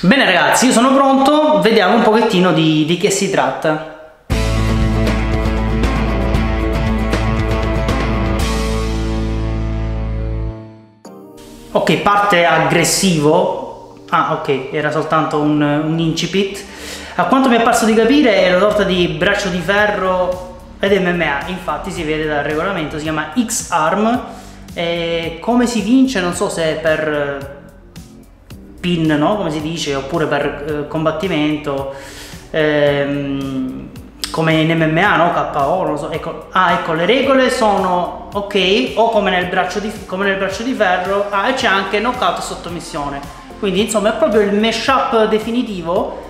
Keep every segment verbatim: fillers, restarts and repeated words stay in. Bene ragazzi, io sono pronto, vediamo un pochettino di, di che si tratta. Ok, parte aggressivo. Ah ok, era soltanto un, un incipit. A quanto mi è parso di capire è una sorta di braccio di ferro ed M M A, infatti si vede dal regolamento, si chiama X-Arm. E come si vince non so se è per pin, no? Come si dice, oppure per eh, combattimento, ehm, come in M M A, no? K O, non so. Ecco, ah, ecco, le regole sono ok, o come nel braccio di, come nel braccio di ferro. Ah, e c'è anche knockout e sottomissione, quindi insomma è proprio il mashup definitivo.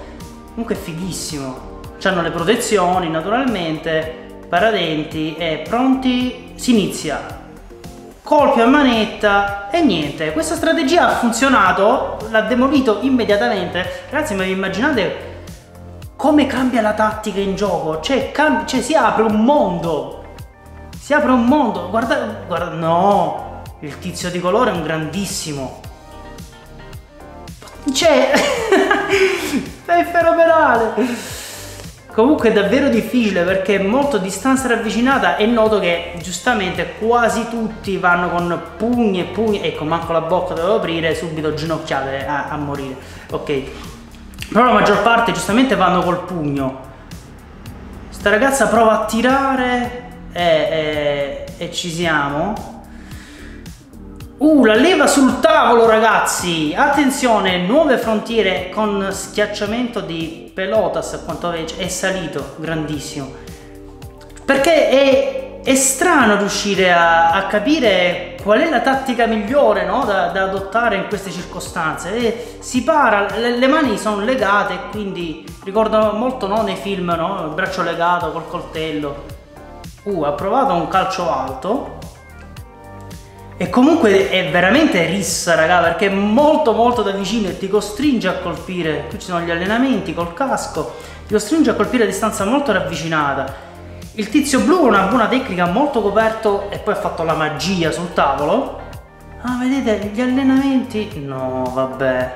Comunque è fighissimo, c'hanno le protezioni naturalmente, paradenti, e pronti, si inizia. Colpi a manetta e niente, questa strategia ha funzionato, l'ha demolito immediatamente. Ragazzi, ma vi immaginate come cambia la tattica in gioco? Cioè, cioè si apre un mondo, si apre un mondo, guarda, guarda, no, il tizio di colore è un grandissimo, cioè, è fenomenale. Comunque è davvero difficile perché è molto distanza ravvicinata e noto che giustamente quasi tutti vanno con pugni e pugni. Ecco, manco la bocca dovevo aprire, subito ginocchiate a, a morire. Ok, però la maggior parte giustamente vanno col pugno. Sta ragazza prova a tirare e, e, e ci siamo. Uh, la leva sul tavolo ragazzi, attenzione, nuove frontiere con schiacciamento di Pelotas, a quanto è salito, grandissimo, perché è, è strano riuscire a, a capire qual è la tattica migliore, no? da, da adottare in queste circostanze. E si para, le, le mani sono legate, quindi ricordo molto, no? Nei film, no? Il braccio legato col coltello. Uh, ha provato un calcio alto e comunque è veramente rissa raga, perché è molto molto da vicino e ti costringe a colpire. Qui ci sono gli allenamenti col casco, ti costringe a colpire a distanza molto ravvicinata. Il tizio blu ha una buona tecnica, molto coperto, e poi ha fatto la magia sul tavolo. Ah, vedete gli allenamenti, no vabbè,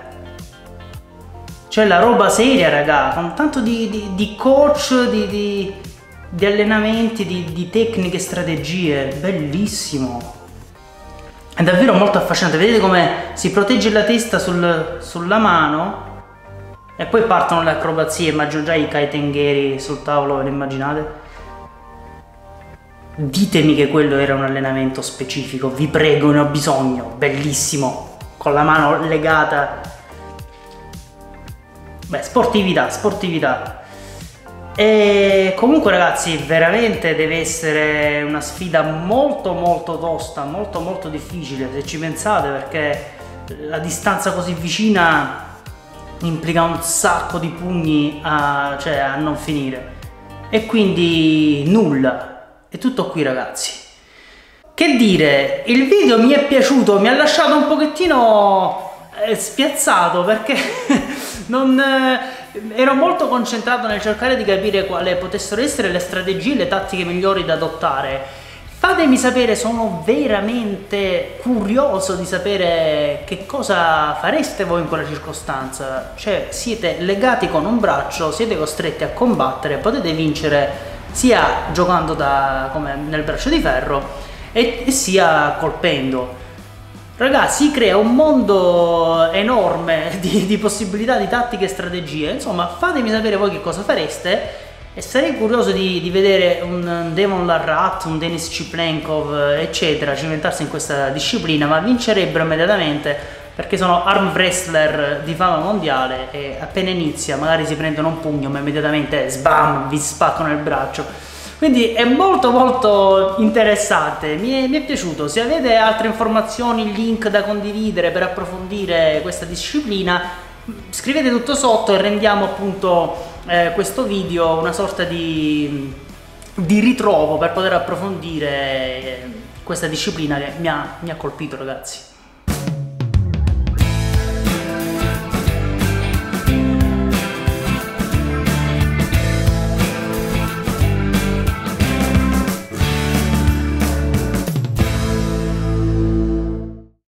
c'è la roba seria raga, con tanto di, di, di coach, di, di, di allenamenti, di, di tecniche e strategie. Bellissimo, è davvero molto affascinante. Vedete come si protegge la testa sul, sulla mano e poi partono le acrobazie. Immagino già i kaitengheri sul tavolo, ve lo immaginate? Ditemi che quello era un allenamento specifico, vi prego, ne ho bisogno. Bellissimo, con la mano legata. Beh, sportività, sportività. E comunque ragazzi, veramente deve essere una sfida molto molto tosta, molto molto difficile se ci pensate, perché la distanza così vicina implica un sacco di pugni a, cioè, a non finire. E quindi nulla, è tutto qui ragazzi. Che dire, il video mi è piaciuto, mi ha lasciato un pochettino spiazzato perché non... Eh, ero molto concentrato nel cercare di capire quali potessero essere le strategie e le tattiche migliori da adottare. Fatemi sapere, sono veramente curioso di sapere che cosa fareste voi in quella circostanza. Cioè, siete legati con un braccio, siete costretti a combattere, potete vincere sia giocando da, come nel braccio di ferro, e, e sia colpendo. Ragazzi, si crea un mondo enorme di, di possibilità, di tattiche e strategie. Insomma, fatemi sapere voi che cosa fareste, e sarei curioso di, di vedere un Devon Larratt, un Denis Cyplenkov, eccetera, cimentarsi in questa disciplina, ma vincerebbero immediatamente perché sono arm wrestler di fama mondiale e appena inizia magari si prendono un pugno ma immediatamente sbam, vi spaccano il braccio. Quindi è molto molto interessante, mi è, mi è piaciuto. Se avete altre informazioni, link da condividere per approfondire questa disciplina, scrivete tutto sotto e rendiamo appunto eh, questo video una sorta di, di ritrovo per poter approfondire questa disciplina che mi ha, mi ha colpito ragazzi.